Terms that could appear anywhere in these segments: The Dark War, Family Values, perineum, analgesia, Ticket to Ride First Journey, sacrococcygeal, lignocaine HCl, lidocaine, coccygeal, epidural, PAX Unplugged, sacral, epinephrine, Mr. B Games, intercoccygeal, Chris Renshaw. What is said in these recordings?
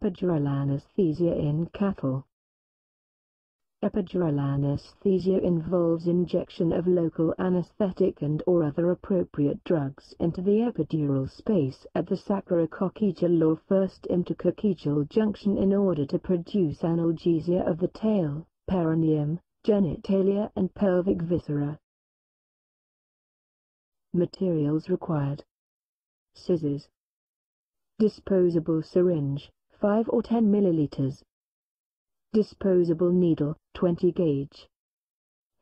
Epidural anesthesia in cattle. Epidural anesthesia involves injection of local anesthetic and or other appropriate drugs into the epidural space at the sacrococcygeal or first intercoccygeal junction in order to produce analgesia of the tail, perineum, genitalia and pelvic viscera. Materials required: scissors, disposable syringe, 5 or 10 milliliters, disposable needle, 20 gauge,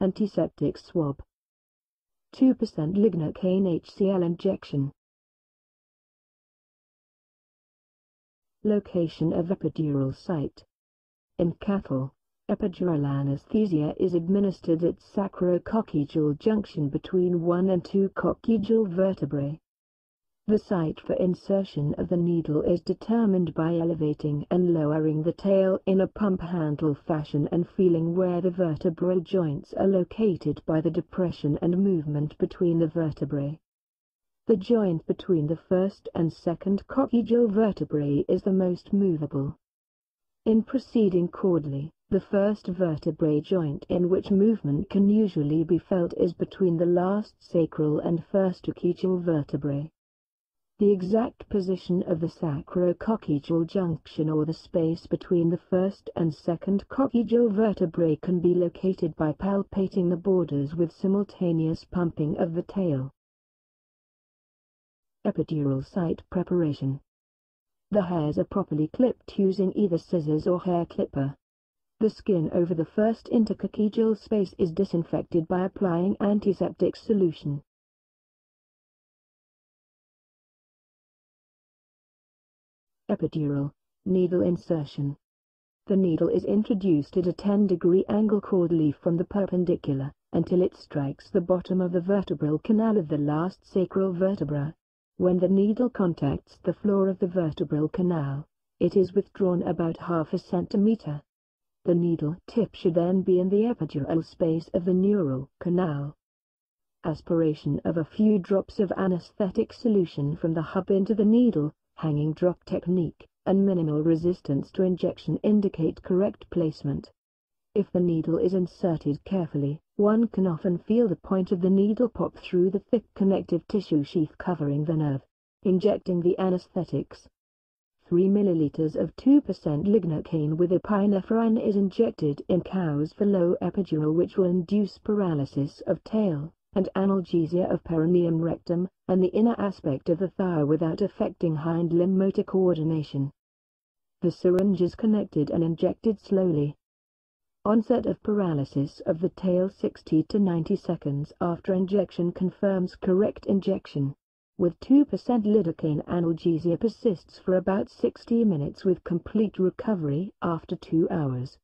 antiseptic swab, 2% lignocaine HCl injection. Location of epidural site. In cattle, epidural anesthesia is administered at sacrococcygeal junction between 1 and 2 coccygeal vertebrae. The site for insertion of the needle is determined by elevating and lowering the tail in a pump handle fashion and feeling where the vertebral joints are located by the depression and movement between the vertebrae. The joint between the first and second coccygeal vertebrae is the most movable. In proceeding chordally, the first vertebrae joint in which movement can usually be felt is between the last sacral and first coccygeal vertebrae. The exact position of the sacrococcygeal junction or the space between the first and second coccygeal vertebrae can be located by palpating the borders with simultaneous pumping of the tail. Epidural site preparation. The hairs are properly clipped using either scissors or hair clipper. The skin over the first intercoccygeal space is disinfected by applying antiseptic solution. Epidural needle insertion. The needle is introduced at a 10-degree angle chordally from the perpendicular until it strikes the bottom of the vertebral canal of the last sacral vertebra. When the needle contacts the floor of the vertebral canal, it is withdrawn about half a centimeter. The needle tip should then be in the epidural space of the neural canal. Aspiration of a few drops of anesthetic solution from the hub into the needle, hanging drop technique, and minimal resistance to injection indicate correct placement. If the needle is inserted carefully, one can often feel the point of the needle pop through the thick connective tissue sheath covering the nerve, injecting the anesthetics. 3 milliliters of 2% lignocaine with epinephrine is injected in cows for low epidural, which will induce paralysis of tail and analgesia of perineum, rectum, and the inner aspect of the thigh without affecting hind limb motor coordination. The syringe is connected and injected slowly. Onset of paralysis of the tail 60 to 90 seconds after injection confirms correct injection. With 2% lidocaine, analgesia persists for about 60 minutes with complete recovery after 2 hours.